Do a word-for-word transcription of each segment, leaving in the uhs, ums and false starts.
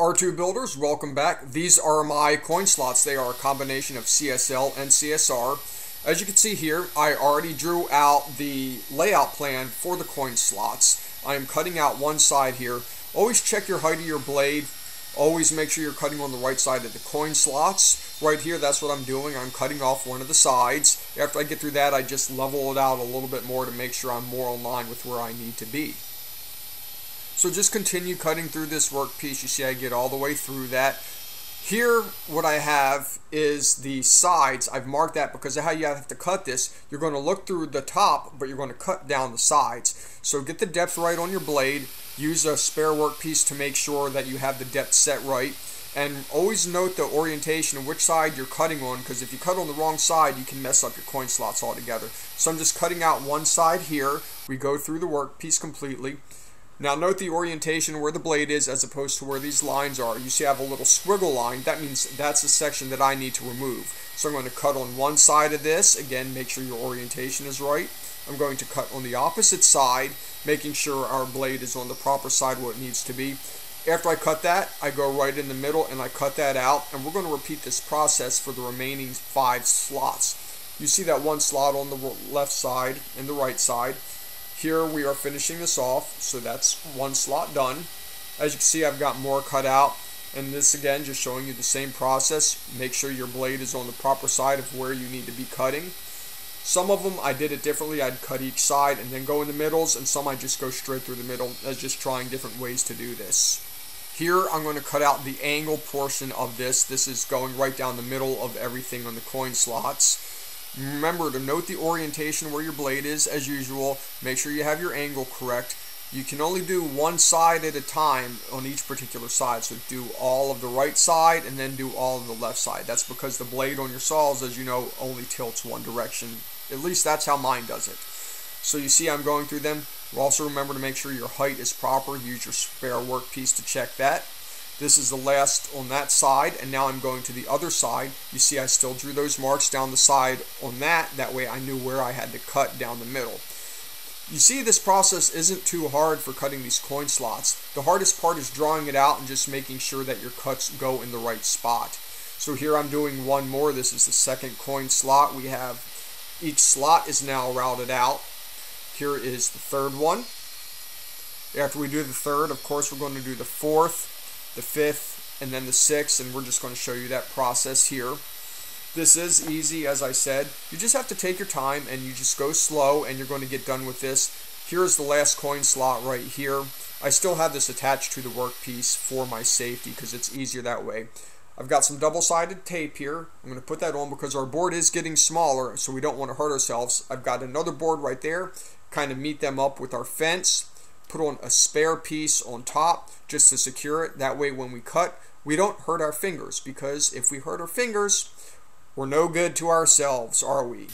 R two builders, welcome back. These are my coin slots. They are a combination of C S L and C S R. As you can see here, I already drew out the layout plan for the coin slots. I am cutting out one side here. Always check your height of your blade. Always make sure you're cutting on the right side of the coin slots. Right here, that's what I'm doing. I'm cutting off one of the sides. After I get through that, I just level it out a little bit more to make sure I'm more in line with where I need to be. So just continue cutting through this workpiece. You see I get all the way through that. Here, what I have is the sides. I've marked that because of how you have to cut this. You're going to look through the top, but you're going to cut down the sides. So get the depth right on your blade. Use a spare workpiece to make sure that you have the depth set right. And always note the orientation of which side you're cutting on, because if you cut on the wrong side, you can mess up your coin slots altogether. So I'm just cutting out one side here. We go through the workpiece completely. Now note the orientation where the blade is as opposed to where these lines are. You see I have a little squiggle line. That means that's the section that I need to remove. So I'm going to cut on one side of this. Again, make sure your orientation is right. I'm going to cut on the opposite side, making sure our blade is on the proper side where it needs to be. After I cut that, I go right in the middle and I cut that out. And we're going to repeat this process for the remaining five slots. You see that one slot on the left side and the right side. Here we are finishing this off, so that's one slot done. As you can see, I've got more cut out, and this again just showing you the same process. Make sure your blade is on the proper side of where you need to be cutting. Some of them I did it differently. I'd cut each side and then go in the middles, and some I just go straight through the middle. That's just trying different ways to do this. Here I'm going to cut out the angle portion of this. This is going right down the middle of everything on the coin slots. Remember to note the orientation where your blade is as usual. Make sure you have your angle correct. You can only do one side at a time on each particular side. So do all of the right side and then do all of the left side. That's because the blade on your saws, as you know, only tilts one direction. At least that's how mine does it. So you see I'm going through them. Also remember to make sure your height is proper. Use your spare workpiece to check that. This is the last on that side, and now I'm going to the other side. You see I still drew those marks down the side on that. That way I knew where I had to cut down the middle. You see this process isn't too hard for cutting these coin slots. The hardest part is drawing it out and just making sure that your cuts go in the right spot. So here I'm doing one more. This is the second coin slot. We have each slot is now routed out. Here is the third one. After we do the third, of course, we're going to do the fourth, the fifth, and then the sixth, and we're just going to show you that process here. This is easy, as I said. You just have to take your time and you just go slow, and you're going to get done with this. Here's the last coin slot right here. I still have this attached to the workpiece for my safety because it's easier that way. I've got some double-sided tape here. I'm going to put that on because our board is getting smaller, so we don't want to hurt ourselves. I've got another board right there, kind of meet them up with our fence. Put on a spare piece on top just to secure it. That way when we cut, we don't hurt our fingers, because if we hurt our fingers, we're no good to ourselves, are we?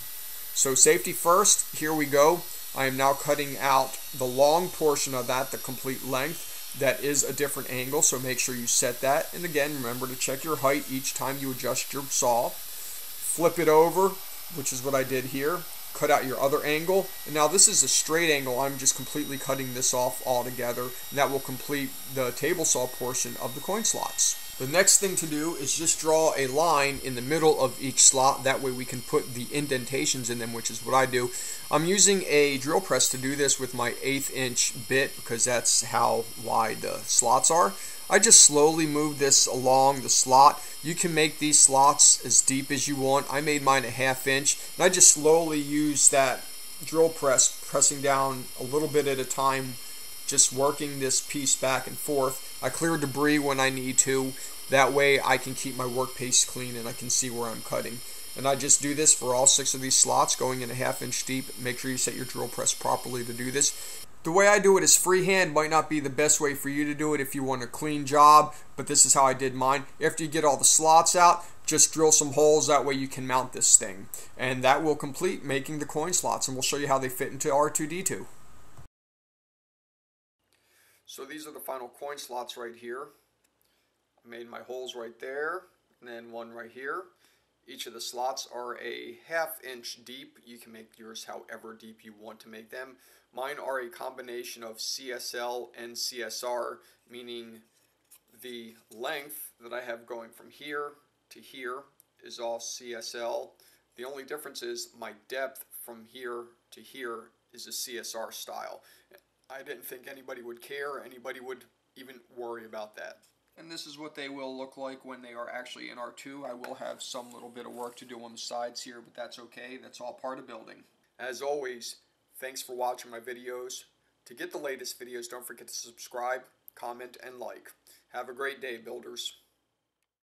So safety first, here we go. I am now cutting out the long portion of that, the complete length. That is a different angle, so make sure you set that. And again, remember to check your height each time you adjust your saw. Flip it over, which is what I did here. Cut out your other angle, and now this is a straight angle. I'm just completely cutting this off altogether, and that will complete the table saw portion of the coin slots. The next thing to do is just draw a line in the middle of each slot. That way we can put the indentations in them, which is what I do. I'm using a drill press to do this with my eighth inch bit because that's how wide the slots are. I just slowly move this along the slot. You can make these slots as deep as you want. I made mine a half inch, and I just slowly use that drill press, pressing down a little bit at a time, just working this piece back and forth. I clear debris when I need to. That way I can keep my workpiece clean and I can see where I'm cutting. And I just do this for all six of these slots, going in a half inch deep. Make sure you set your drill press properly to do this. The way I do it is freehand, might not be the best way for you to do it if you want a clean job, but this is how I did mine. After you get all the slots out, just drill some holes, that way you can mount this thing. And that will complete making the coin slots, and we'll show you how they fit into R two D two. So these are the final coin slots right here. I made my holes right there, and then one right here. Each of the slots are a half inch deep. You can make yours however deep you want to make them. Mine are a combination of C S L and C S R, meaning the length that I have going from here to here is all C S L. The only difference is my depth from here to here is a C S R style. I didn't think anybody would care, anybody would even worry about that. And this is what they will look like when they are actually in R two. I will have some little bit of work to do on the sides here, but that's okay. That's all part of building. As always, thanks for watching my videos. To get the latest videos, don't forget to subscribe, comment, and like. Have a great day, builders.